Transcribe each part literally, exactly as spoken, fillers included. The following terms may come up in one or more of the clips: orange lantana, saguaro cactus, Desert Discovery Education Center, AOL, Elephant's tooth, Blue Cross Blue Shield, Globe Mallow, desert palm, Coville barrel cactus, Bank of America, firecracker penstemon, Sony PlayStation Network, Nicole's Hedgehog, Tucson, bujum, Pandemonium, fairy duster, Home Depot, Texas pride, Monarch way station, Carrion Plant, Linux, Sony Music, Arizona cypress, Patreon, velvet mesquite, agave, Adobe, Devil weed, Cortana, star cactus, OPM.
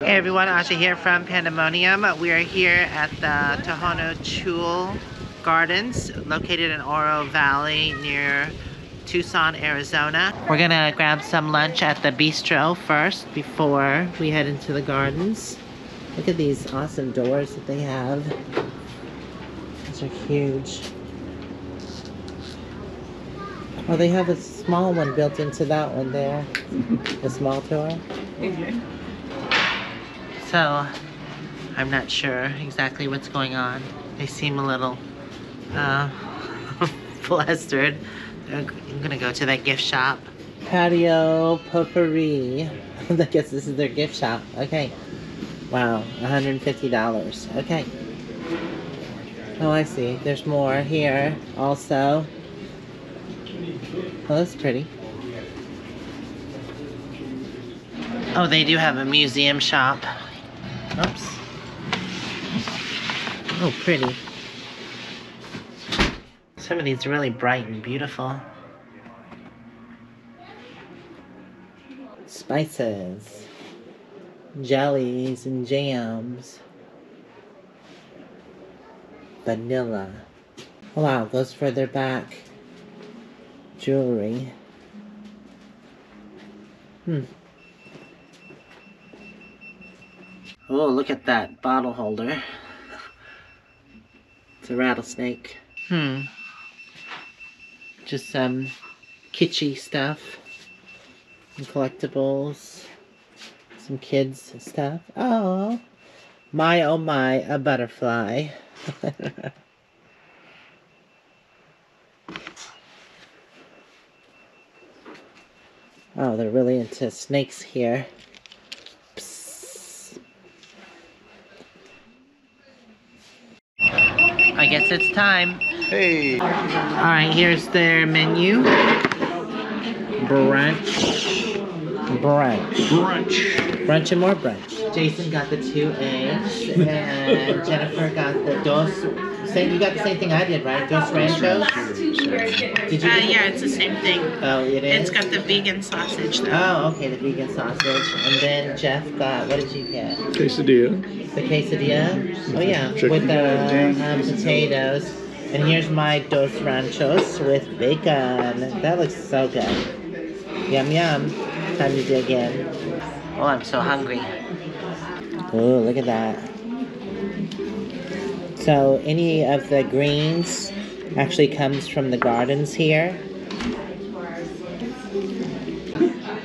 Hey everyone, Asha here from Pandemonium. We are here at the Tohono Chul Gardens, located in Oro Valley near Tucson, Arizona. We're gonna grab some lunch at the bistro first before we head into the gardens. Look at these awesome doors that they have. These are huge. Oh, they have a small one built into that one there. The small door. So, I'm not sure exactly what's going on. They seem a little uh, flustered. I'm gonna go to that gift shop. Patio Potpourri. I guess this is their gift shop. Okay. Wow, one hundred fifty dollars. Okay. Oh, I see. There's more here also. Oh, that's pretty. Oh, they do have a museum shop. Oops. Oh, pretty. Some of these are really bright and beautiful. Spices, jellies and jams, vanilla. Wow, goes further back. Jewelry. Hmm. Oh, look at that bottle holder. It's a rattlesnake. Hmm. Just some kitschy stuff. Some collectibles. Some kids stuff. Oh, my oh my, a butterfly. Oh, they're really into snakes here. I guess it's time. Hey. All right, here's their menu. Brunch. Brunch. Brunch. Brunch and more brunch. Jason got the two eggs, and Jennifer got the dos. Same, you got the same thing I did, right? Dos ranchos. Did you? Uh, yeah, it's the same thing. Oh, it is. It's got the vegan sausage though. Oh, okay, the vegan sausage. And then Jeff got. What did you get? Quesadilla. The quesadilla, oh yeah, chicken with the uh, potatoes. And here's my dos ranchos with bacon. That looks so good. Yum yum. Time to dig in. Oh, I'm so hungry. Oh, look at that. So any of the greens actually comes from the gardens here.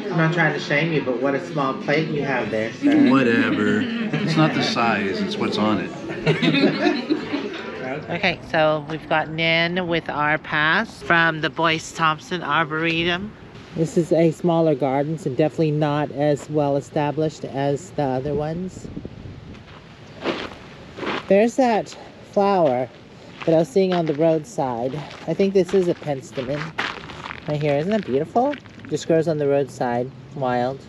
I'm not trying to shame you, but what a small plate you have there, sir. Whatever. It's not the size, it's what's on it. Okay, so we've gotten in with our pass from the Boyce Thompson Arboretum. This is a smaller garden, so definitely not as well established as the other ones. There's that flower that I was seeing on the roadside. I think this is a penstemon right here. Isn't that beautiful? Just grows on the roadside, wild.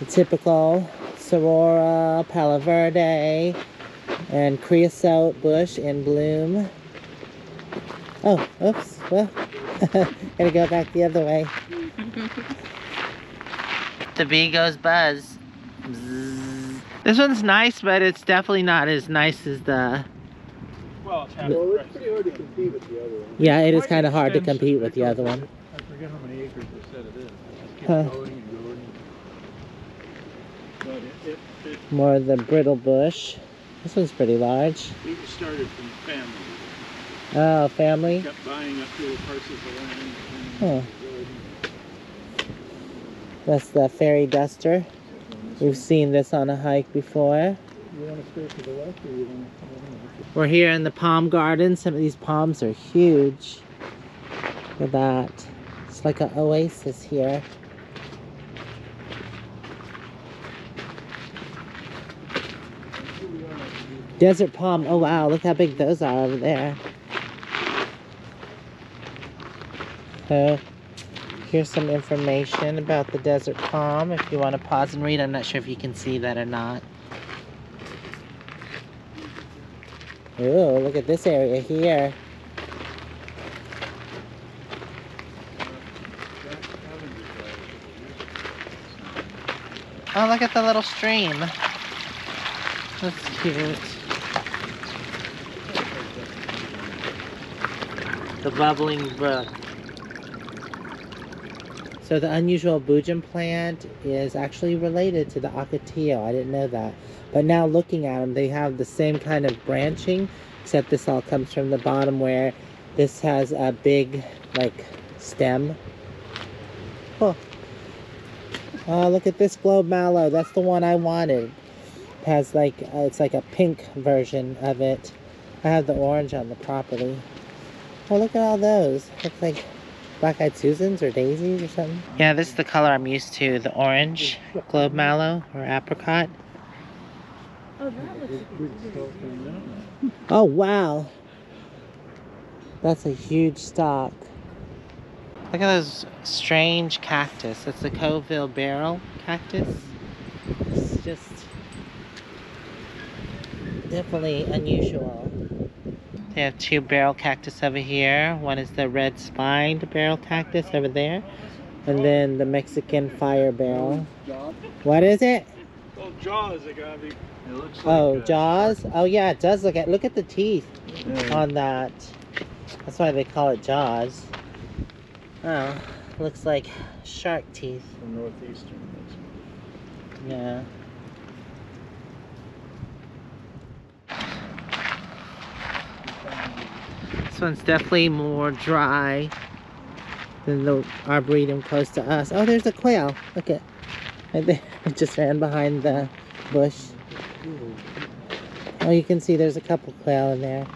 The typical sorora palo verde and creosote bush in bloom. Oh, oops, well, gotta go back the other way. The bee goes buzz. Bzzz. This one's nice, but it's definitely not as nice as the. Well, it's, well, it's pretty hard to compete with the other one. Yeah, it is kind of hard to compete with the other one. I forget how many acres percent it is. Just keep huh. going and going. But it, it, it, more of the brittle bush. This one's pretty large. We started from family. Oh, family? We kept buying up little parcels of land. Huh. That's the fairy duster. We've seen this on a hike before. You want to stay to the left, or you want to... We're here in the palm garden. Some of these palms are huge. Look at that. It's like an oasis here. Desert palm. Oh wow, look how big those are over there. So here's some information about the desert palm if you want to pause and read. I'm not sure if you can see that or not. Oh, look at this area here. Oh, look at the little stream. That's cute. The bubbling brook. So the unusual bujum plant is actually related to the ocotillo. I didn't know that. But now looking at them, they have the same kind of branching, except this all comes from the bottom where this has a big, like, stem. Cool. Oh, look at this globe mallow. That's the one I wanted. It has like, uh, it's like a pink version of it. I have the orange on the property. Oh, look at all those. Looks like black-eyed Susans or daisies or something. Yeah, this is the color I'm used to. The orange globe mallow or apricot. Oh, that looks good. Oh, wow. That's a huge stalk. Look at those strange cactus. It's the Coville barrel cactus. It's just definitely unusual. They have two barrel cactus over here. One is the red-spined barrel cactus over there. And then the Mexican fire barrel. What is it? Well, jaws are gonna be. It looks like oh, a... jaws? Oh yeah, it does look at look at the teeth yeah. on that. That's why they call it jaws. Oh, looks like shark teeth. From northeastern Mexico. Yeah. This one's definitely more dry than the arboretum close to us. Oh, there's a quail. Look at right there. It just ran behind the bush. Oh, you can see there's a couple quail in there.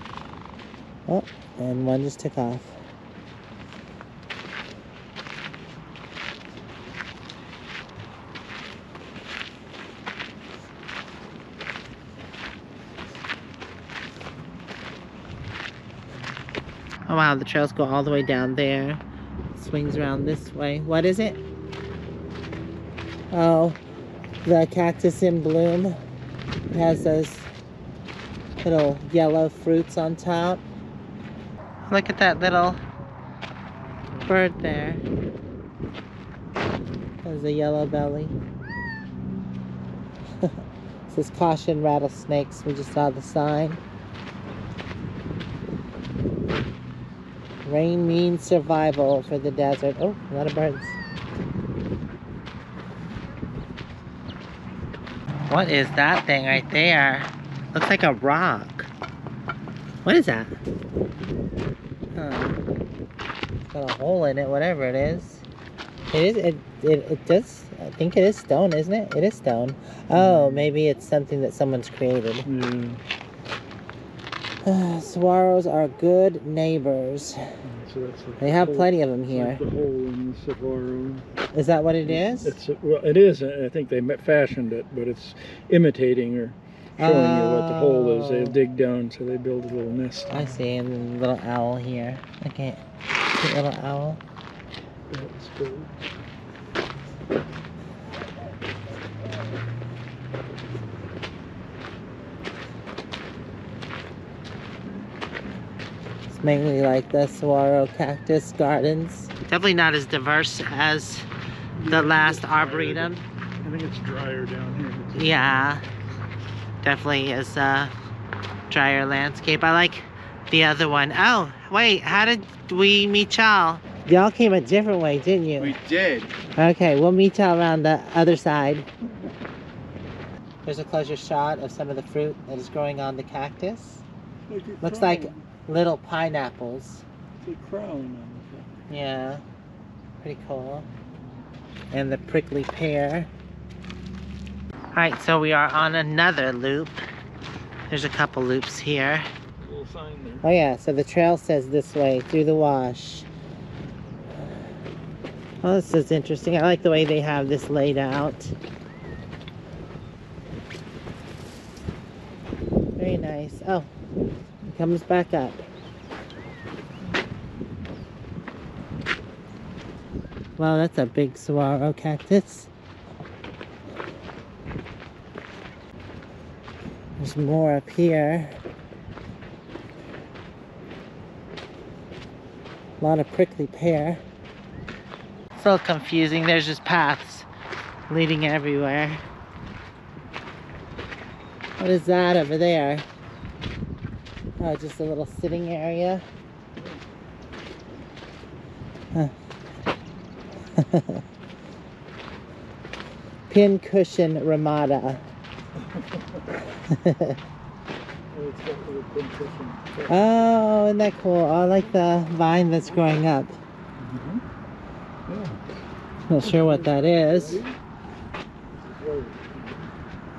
Oh, and one just took off. Oh wow, the trails go all the way down there. It swings around this way. What is it? Oh, the cactus in bloom. It has those little yellow fruits on top. Look at that little bird there. There's a yellow belly. It says caution rattlesnakes. We just saw the sign. Rain means survival for the desert. Oh, a lot of birds. What is that thing right there? Looks like a rock. What is that? Huh. It's got a hole in it, whatever it is. It is, it, it, it does, I think it is stone, isn't it? It is stone. Oh, maybe it's something that someone's created. Mm. Uh, saguaros are good neighbors. So that's like they have the hole, plenty of them here. Like the hole in the saguaro. Is that what it is? It's, it's, well, it is. I think they fashioned it, but it's imitating or showing oh. you what the hole is. They dig down, so they build a little nest. I see, and the little owl here. Okay, the little owl. That's cool. Mainly like the saguaro cactus gardens. Definitely not as diverse as the last arboretum. I think it's drier down here. Yeah, definitely is a drier landscape. I like the other one. Oh, wait, how did we meet y'all? Y'all came a different way, didn't you? We did. Okay, we'll meet y'all around the other side. There's a closer shot of some of the fruit that is growing on the cactus. Looks like little pineapples. It's a crown on the front. Yeah, pretty cool. And the prickly pear. Alright, so we are on another loop. There's a couple loops here. Little sign there. Oh yeah, so the trail says this way, through the wash. Oh, this is interesting. I like the way they have this laid out. Very nice. Oh. Comes back up. Wow, that's a big saguaro cactus. There's more up here. A lot of prickly pear. It's a little confusing. There's just paths leading everywhere. What is that over there? Oh, just a little sitting area. Huh. Pin cushion Ramada. Oh, isn't that cool? I like the vine that's growing up. Mm-hmm. Yeah. Not sure what that is.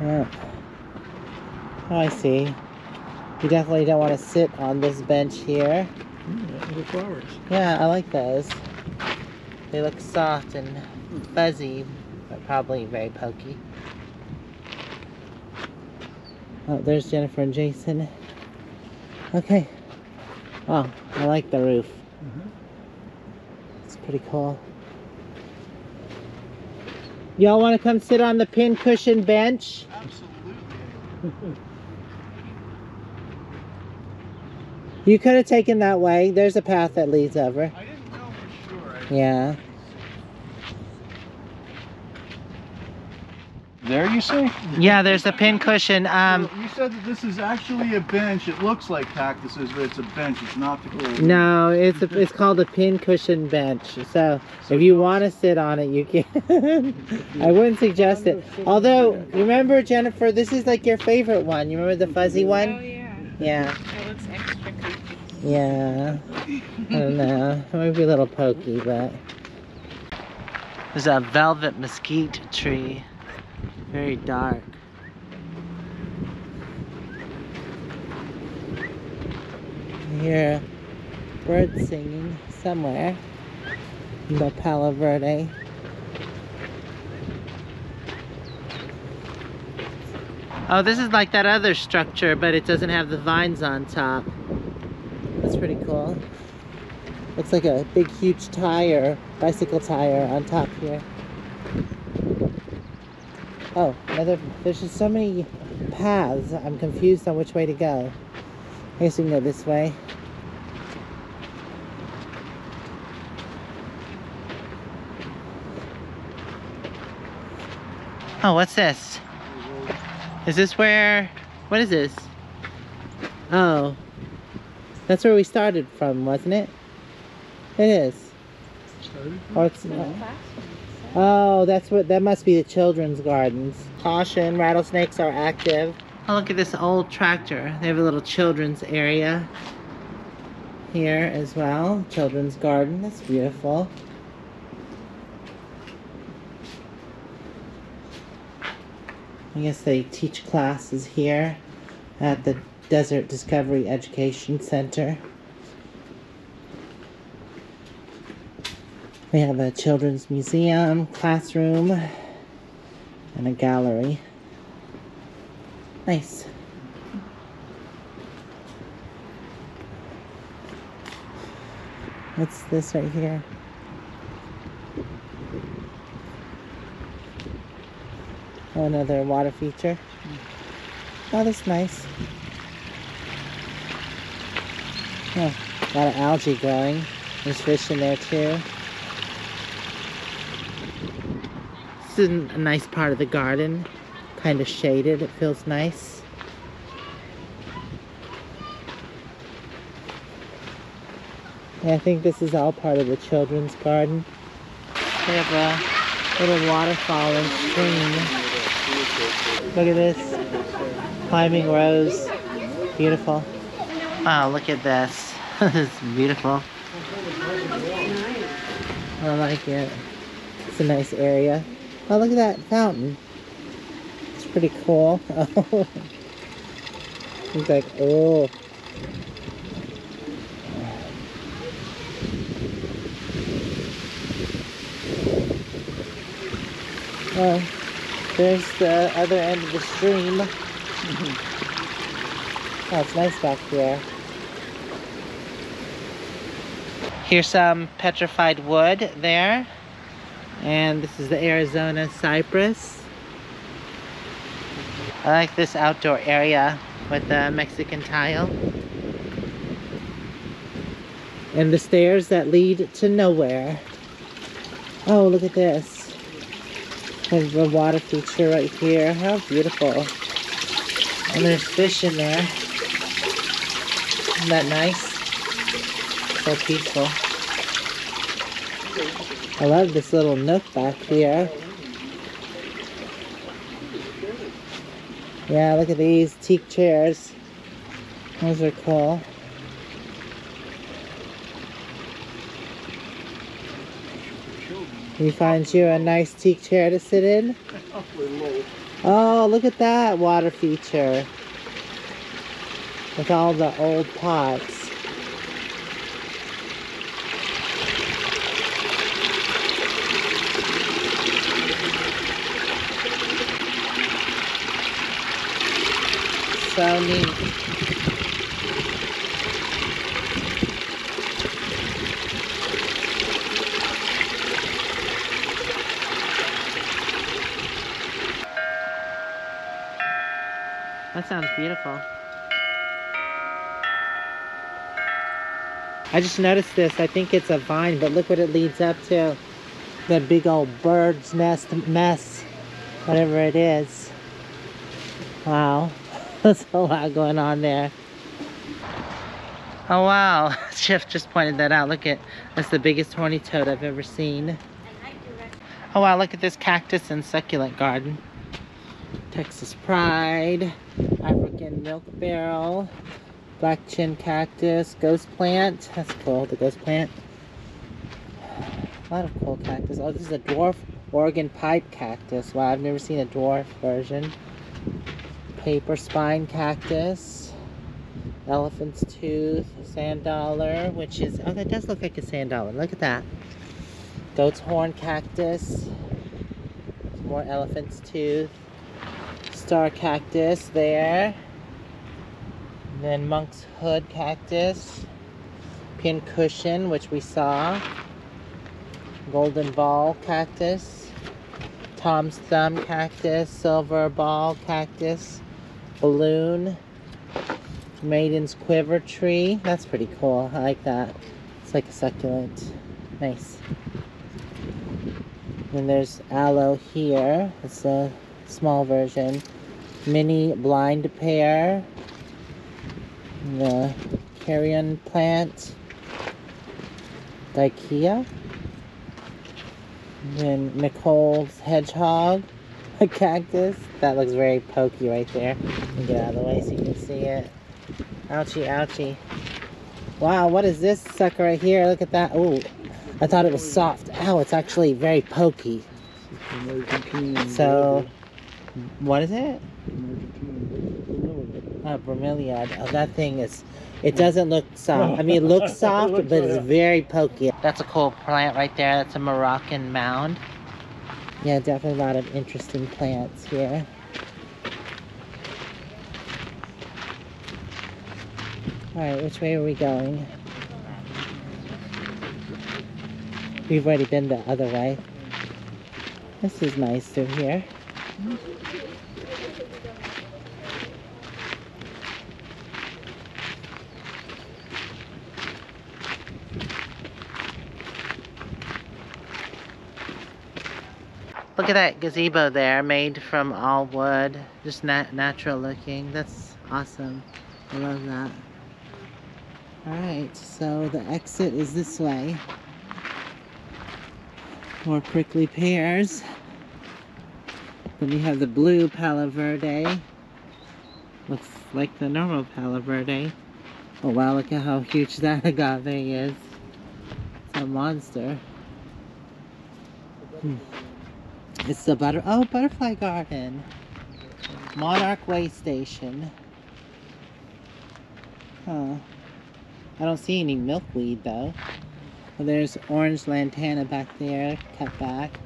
Yeah. Oh, I see. You definitely don't want to sit on this bench here. Mm, little flowers. Yeah, I like those. They look soft and fuzzy, but probably very pokey. Oh, there's Jennifer and Jason. Okay. Oh, I like the roof. Mm-hmm. It's pretty cool. Y'all want to come sit on the pin cushion bench? Absolutely. You could have taken that way. There's a path that leads over. I didn't know for sure. I yeah. There, you see? Yeah, there's a pin cushion. Um, so you said that this is actually a bench. It looks like cactuses, but it's a bench. It's not the cool. No, it's a, it's called a pin cushion bench. So, so if you want to sit on it, you can. I wouldn't suggest it. Although, remember, Jennifer, this is like your favorite one. You remember the fuzzy one? Oh, yeah. Yeah. It looks extra creepy. Yeah. I don't know. It might be a little pokey, but... There's a velvet mesquite tree. Very dark. I hear birds singing somewhere in the Palo Verde. Oh, this is like that other structure, but it doesn't have the vines on top. That's pretty cool. Looks like a big, huge tire, bicycle tire on top here. Oh, another, there's just so many paths. I'm confused on which way to go. I guess we can go this way. Oh, what's this? Is this where, what is this? Oh, that's where we started from, wasn't it? It is. Started from? Or it's not. Oh, that's what, that must be the children's gardens. Caution, rattlesnakes are active. Oh, look at this old tractor. They have a little children's area here as well. Children's garden, that's beautiful. I guess they teach classes here at the Desert Discovery Education Center. We have a children's museum, classroom, and a gallery. Nice. What's this right here? Oh, another water feature. Oh, that's nice. Oh, a lot of algae growing. There's fish in there too. This is a nice part of the garden, kind of shaded. It feels nice. And I think this is all part of the children's garden. They have a little waterfall and stream. Look at this climbing rose. Beautiful. Wow, look at this. It's beautiful. I like it. It's a nice area. Oh, look at that fountain. It's pretty cool. Oh. He's like, oh. Oh, there's the other end of the stream. Oh, it's nice back here. Here's some petrified wood there. And this is the Arizona cypress. I like this outdoor area with the Mexican tile. And the stairs that lead to nowhere. Oh, look at this. There's a water feature right here. How beautiful. And there's fish in there. Isn't that nice? So peaceful. I love this little nook back here. Yeah, look at these teak chairs. Those are cool. We find you a nice teak chair to sit in. Oh, look at that water feature. With all the old pots. So neat. That sounds beautiful. I just noticed this. I think it's a vine, but look what it leads up to. That big old bird's nest mess. Whatever it is. Wow. There's a lot going on there. Oh wow, Jeff just pointed that out. Look at, that's the biggest horny toad I've ever seen. Oh wow, look at this cactus and succulent garden. Texas Pride, African milk barrel, black chin cactus, ghost plant. That's cool, the ghost plant. A lot of cool cactus. Oh, this is a dwarf Oregon pipe cactus. Wow, I've never seen a dwarf version. Paper spine cactus, elephant's tooth, sand dollar, which is, oh, that does look like a sand dollar. Look at that. Goat's horn cactus, more elephant's tooth, star cactus there, and then monk's hood cactus, pin cushion, which we saw, golden ball cactus, Tom's thumb cactus, silver ball cactus, balloon, maiden's quiver tree. That's pretty cool. I like that. It's like a succulent. Nice. Then there's aloe here. It's a small version. Mini blind pear. The carrion plant. Daikia. And then Nicole's hedgehog. A cactus. That looks very pokey right there. Get out of the way so you can see it. Ouchie, ouchie. Wow, what is this sucker right here? Look at that. Ooh, I thought it was soft. Ow, it's actually very pokey. So, what is it? Oh, bromeliad. Oh, that thing is, it doesn't look soft. I mean, it looks soft, but it's very pokey. That's a cool plant right there. That's a Moroccan mound. Yeah, definitely a lot of interesting plants here. Alright, which way are we going? We've already been the other way. This is nice through here. Look at that gazebo there, made from all wood. Just nat natural looking. That's awesome. I love that. Alright, so the exit is this way. More prickly pears. Then we have the blue Palo Verde. Looks like the normal Palo Verde. Oh wow, look at how huge that agave is. It's a monster. Hmm. It's the butter, oh, butterfly garden. Monarch Way Station. Huh. I don't see any milkweed though. Well, there's orange lantana back there, cut back.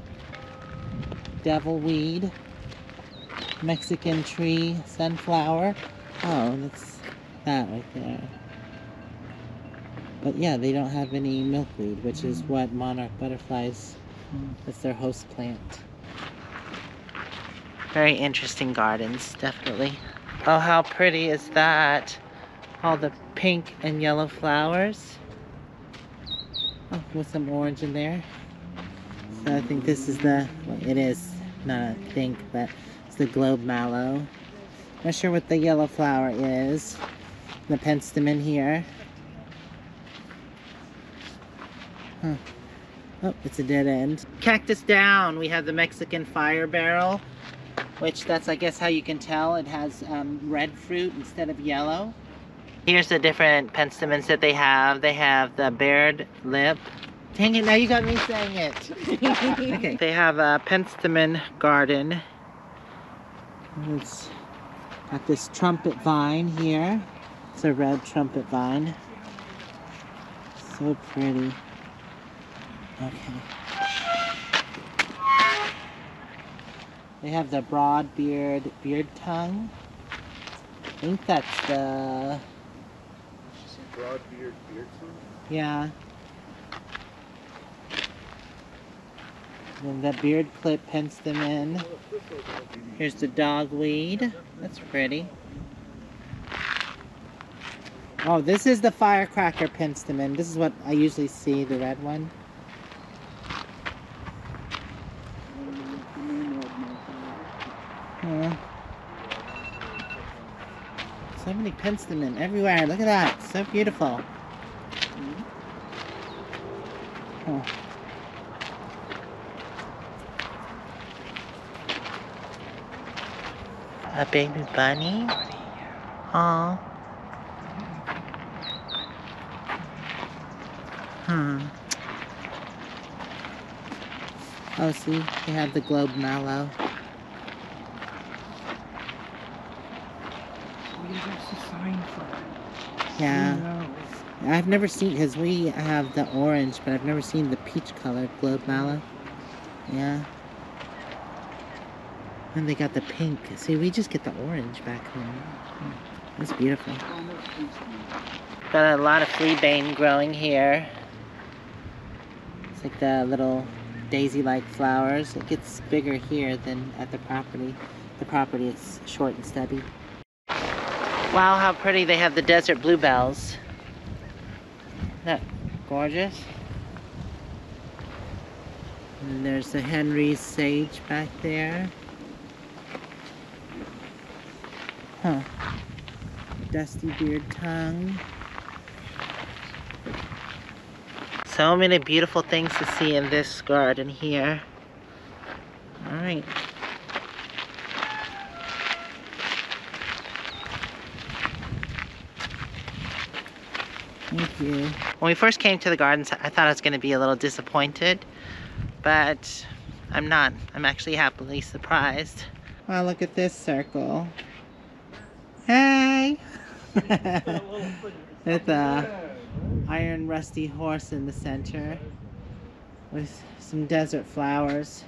Devil weed. Mexican tree, sunflower. Oh, that's that right there. But yeah, they don't have any milkweed, which is what monarch butterflies, that's their host plant. Very interesting gardens, definitely. Oh, how pretty is that? All the pink and yellow flowers. Oh, with some orange in there. So I think this is the, well, it is not a pink, but it's the globe mallow. Not sure what the yellow flower is. The penstemon here. Huh. Oh, it's a dead end. Cactus down, we have the Mexican fire barrel, which that's, I guess, how you can tell. It has um, red fruit instead of yellow. Here's the different penstemons that they have. They have the bared lip. Dang it, now you got me saying it. Okay. They have a penstemon garden. It's got this trumpet vine here. It's a red trumpet vine. So pretty. Okay. They have the broad-bearded beard tongue. I think that's the... Did you see broad-bearded beard tongue? Yeah. And the beard clip penstemon. Here's the dogweed. That's pretty. Oh, this is the firecracker penstemon. This is what I usually see, the red one. Yeah. So many penstemon everywhere. Look at that. So beautiful. Huh. A baby bunny. Aww. Hmm. Oh, see, they have the globe mallow. Yeah, I've never seen, because we have the orange, but I've never seen the peach-colored globe mallow. Yeah. And they got the pink. See, we just get the orange back home. That's beautiful. Got a lot of fleabane growing here. It's like the little daisy-like flowers. It gets bigger here than at the property. The property is short and stubby. Wow, how pretty. They have the desert bluebells. Isn't that gorgeous? And there's the Henry's sage back there. Huh. Dusty beard tongue. So many beautiful things to see in this garden here. All right. Thank you. When we first came to the gardens, I thought I was going to be a little disappointed, but I'm not. I'm actually happily surprised. Wow, look at this circle. Hey! With a iron rusty horse in the center with some desert flowers.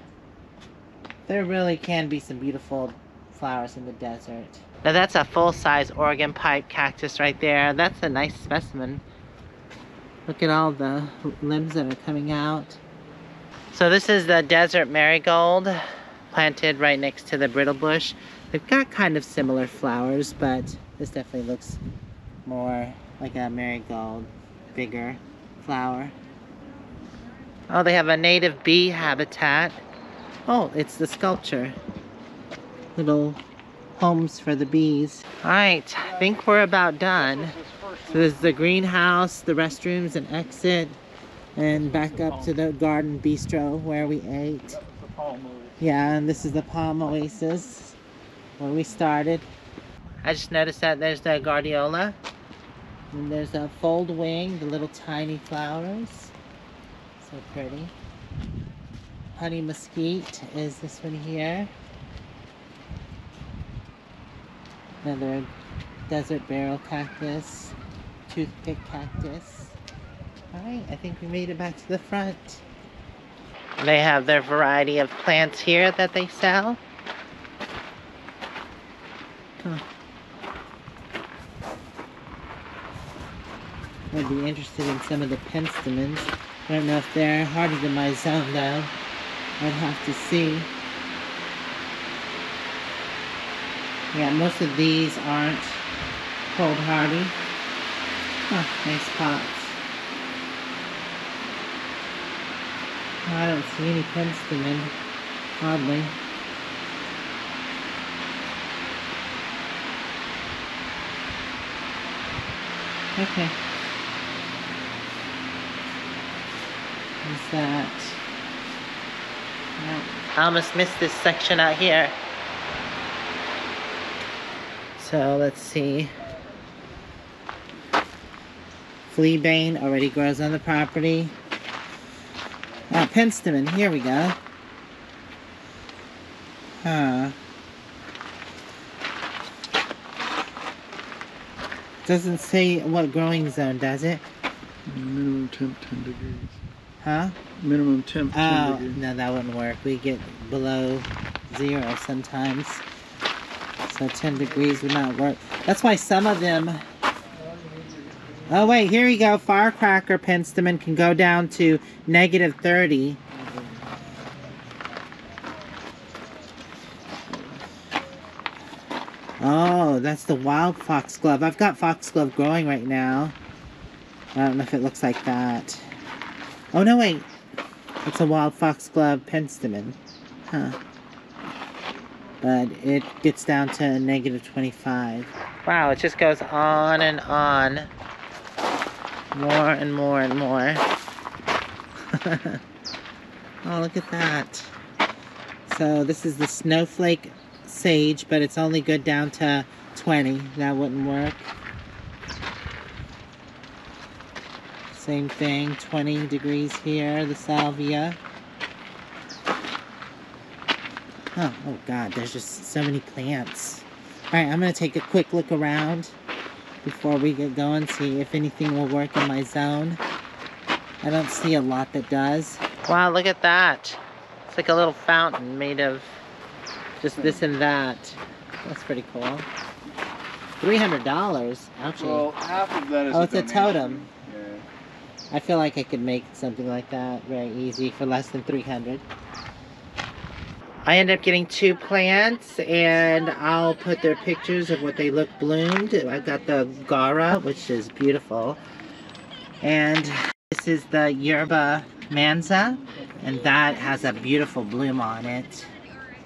There really can be some beautiful flowers in the desert. Now that's a full-size Oregon pipe cactus right there. That's a nice specimen. Look at all the limbs that are coming out. So this is the desert marigold planted right next to the brittle bush. They've got kind of similar flowers, but this definitely looks more like a marigold, bigger flower. Oh, they have a native bee habitat. Oh, it's the sculpture. Little homes for the bees. All right, I think we're about done. So this is the greenhouse, the restrooms and exit, and back up to the garden bistro where we ate. Yeah, and this is the palm oasis where we started. I just noticed that there's the gardiola, and there's a fold wing, the little tiny flowers. So pretty. Honey mesquite is this one here. Another desert barrel cactus, toothpick cactus. All right, I think we made it back to the front. They have their variety of plants here that they sell. Huh. I'd be interested in some of the penstemons. I don't know if they're harder in my zone though. I'd have to see. Yeah, most of these aren't cold hardy. Huh, nice pots. I don't see any penstemon, oddly. Okay. Is that... No. I almost missed this section out here. So let's see. Fleabane already grows on the property. Oh, penstemon, here we go. Huh. Doesn't say what growing zone, does it? Minimum temp ten degrees. Huh? Minimum temp oh, ten degrees. Oh, no, that wouldn't work. We get below zero sometimes. So ten degrees would not work. That's why some of them... Oh, wait, here we go. Firecracker penstemon can go down to negative thirty. Oh, that's the wild foxglove. I've got foxglove growing right now. I don't know if it looks like that. Oh, no, wait. It's a wild foxglove penstemon. Huh. But it gets down to negative twenty-five. Wow, it just goes on and on. More and more and more. Oh, look at that. So this is the snowflake sage, but it's only good down to twenty. That wouldn't work. Same thing, twenty degrees here, the salvia. Oh, oh God, there's just so many plants. All right, I'm gonna take a quick look around before we get going, see if anything will work in my zone. I don't see a lot that does. Wow, look at that. It's like a little fountain made of just this and that. That's pretty cool. Three hundred dollars, actually. Well, half of that is. Oh, it's a totem. Yeah. I feel like I could make something like that very easy for less than three hundred. I ended up getting two plants, and I'll put their pictures of what they look bloomed. I've got the gara, which is beautiful, and this is the yerba manza, and that has a beautiful bloom on it.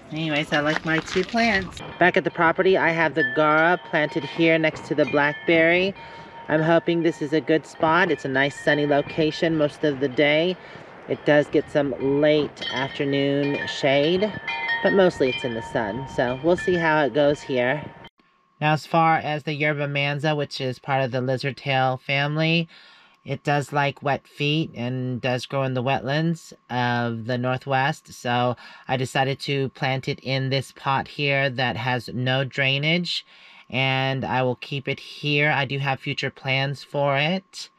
Anyways, I like my two plants. Back at the property, I have the gara planted here next to the blackberry. I'm hoping this is a good spot. It's a nice sunny location most of the day. It does get some late afternoon shade, but mostly it's in the sun. So we'll see how it goes here. Now, as far as the yerba manza, which is part of the lizard tail family, it does like wet feet and does grow in the wetlands of the Northwest. So I decided to plant it in this pot here that has no drainage, and I will keep it here. I do have future plans for it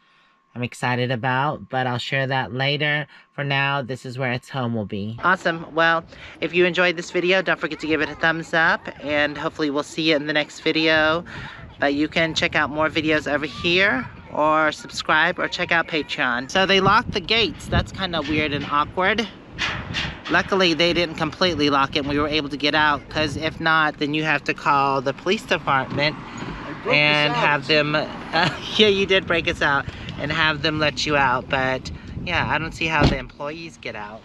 I'm excited about, but I'll share that later. For now, this is where its home will be. Awesome. Well, if you enjoyed this video, don't forget to give it a thumbs up, and hopefully we'll see you in the next video. But you can check out more videos over here, or subscribe, or check out Patreon. So they locked the gates. That's kind of weird and awkward. Luckily, they didn't completely lock it and we were able to get out, because if not, then you have to call the police department and have them uh, yeah, you did break us out, and have them let you out. But yeah, I don't see how the employees get out.